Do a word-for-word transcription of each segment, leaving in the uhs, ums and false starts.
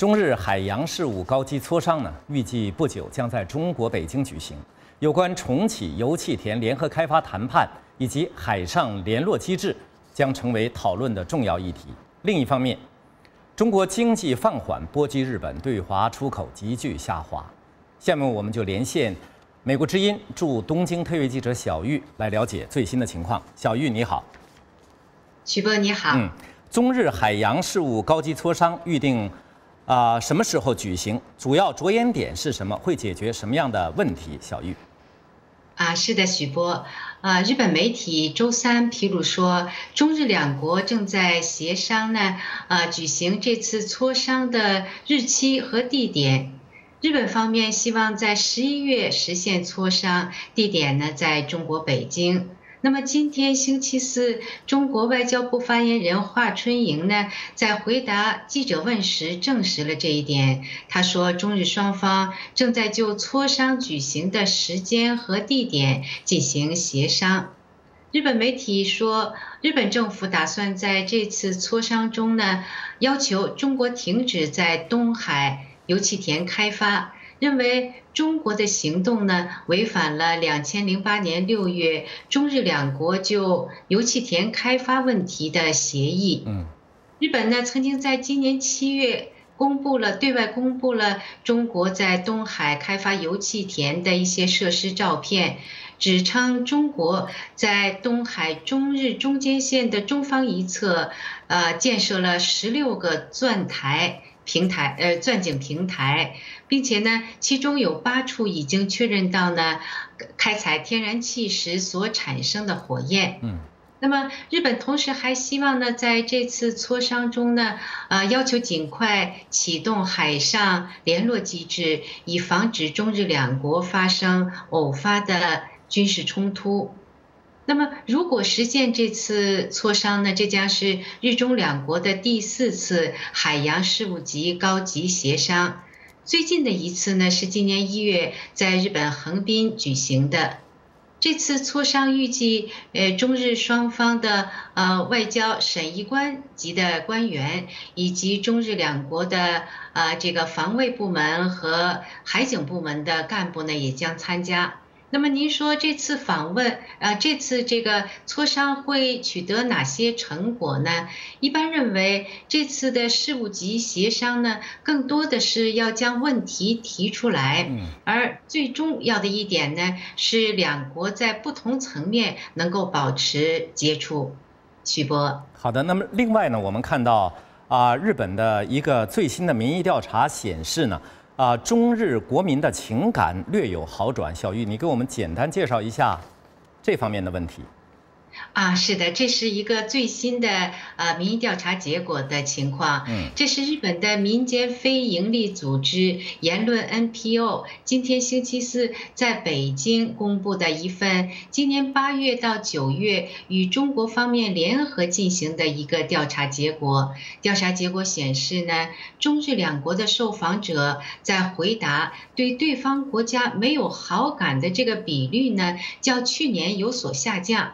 中日海洋事务高级磋商呢，预计不久将在中国北京举行。有关重启油气田联合开发谈判以及海上联络机制，将成为讨论的重要议题。另一方面，中国经济放缓波及日本，对华出口急剧下滑。下面我们就连线美国之音驻东京特约记者小玉来了解最新的情况。小玉你好，徐波你好。嗯，中日海洋事务高级磋商预定啊、呃、什么时候举行？主要着眼点是什么？会解决什么样的问题？小玉。啊，是的，许波。啊，日本媒体周三披露说，中日两国正在协商呢，啊，举行这次磋商的日期和地点。日本方面希望在十一月实现磋商，地点呢在中国北京。那么今天星期四，中国外交部发言人华春莹呢，在回答记者问时证实了这一点。他说，中日双方正在就磋商举行的时间和地点进行协商。日本媒体说，日本政府打算在这次磋商中呢，要求中国停止在东海油气田开发。认为中国的行动呢，违反了二零零八年六月中日两国就油气田开发问题的协议。嗯，日本呢曾经在今年七月公布了对外公布了中国在东海开发油气田的一些设施照片，指称中国在东海中日中间线的中方一侧，呃，建设了十六个钻台。平台呃钻井平台，并且呢，其中有八处已经确认到呢，开采天然气时所产生的火焰。嗯，那么日本同时还希望呢，在这次磋商中呢，啊，要求尽快启动海上联络机制，以防止中日两国发生偶发的军事冲突。那么，如果实现这次磋商呢，这将是日中两国的第四次海洋事务级高级协商。最近的一次呢，是今年一月在日本横滨举行的。这次磋商预计，呃，中日双方的呃外交审议官级的官员，以及中日两国的呃这个防卫部门和海警部门的干部呢，也将参加。那么您说这次访问，呃，这次这个磋商会取得哪些成果呢？一般认为，这次的事务级协商呢，更多的是要将问题提出来，而最重要的一点呢，是两国在不同层面能够保持接触。许博，好的。那么另外呢，我们看到啊、呃，日本的一个最新的民意调查显示呢。啊，中日国民的情感略有好转。小玉，你给我们简单介绍一下这方面的问题。啊，是的，这是一个最新的呃民意调查结果的情况。嗯，这是日本的民间非营利组织言论 N P O 今天星期四在北京公布的一份今年八月到九月与中国方面联合进行的一个调查结果。调查结果显示呢，中日两国的受访者在回答对对方国家没有好感的这个比率呢，较去年有所下降。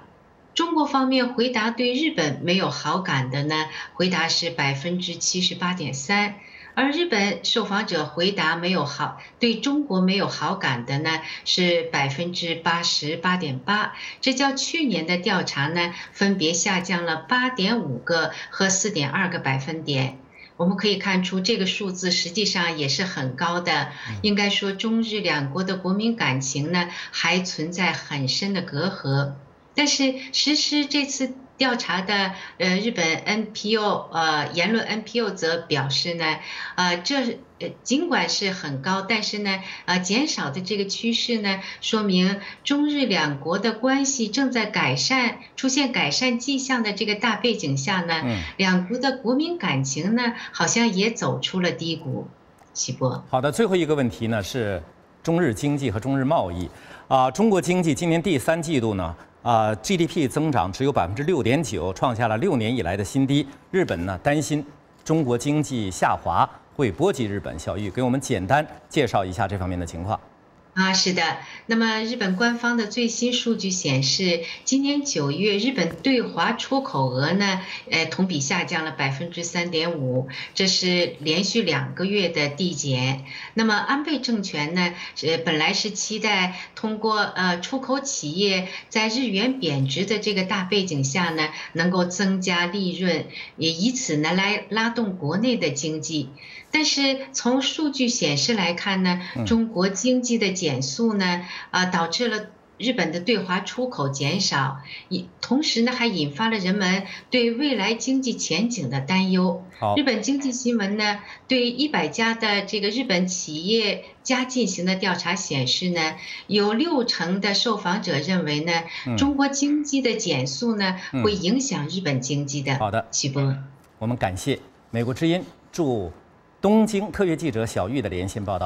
中国方面回答对日本没有好感的呢，回答是百分之七十八点三，而日本受访者回答没有好对中国没有好感的呢是百分之八十八点八，这较去年的调查呢分别下降了八点五个和四点二个百分点。我们可以看出，这个数字实际上也是很高的。应该说，中日两国的国民感情呢还存在很深的隔阂。但是实施这次调查的呃日本 N P O 呃言论 N P O 则表示呢，呃这呃尽管是很高，但是呢呃减少的这个趋势呢，说明中日两国的关系正在改善，出现改善迹象的这个大背景下呢，嗯、两国的国民感情呢好像也走出了低谷。徐波，好的，最后一个问题呢是中日经济和中日贸易啊、呃，中国经济今年第三季度呢。啊、呃、，G D P 增长只有百分之六点九，创下了六年以来的新低。日本呢担心中国经济下滑会波及日本。小玉，给我们简单介绍一下这方面的情况。啊，是的。那么，日本官方的最新数据显示，今年九月，日本对华出口额呢，呃，同比下降了百分之三点五，这是连续两个月的递减。那么，安倍政权呢，呃，本来是期待通过呃出口企业在日元贬值的这个大背景下呢，能够增加利润，也以此呢来拉动国内的经济。但是从数据显示来看呢，中国经济的减速呢，啊，导致了日本的对华出口减少，同时呢，还引发了人们对未来经济前景的担忧。日本经济新闻呢，对一百家的这个日本企业家进行的调查显示呢，有六成的受访者认为呢，中国经济的减速呢，会影响日本经济的。好的，徐波，我们感谢美国之音驻东京特约记者小玉的连线报道。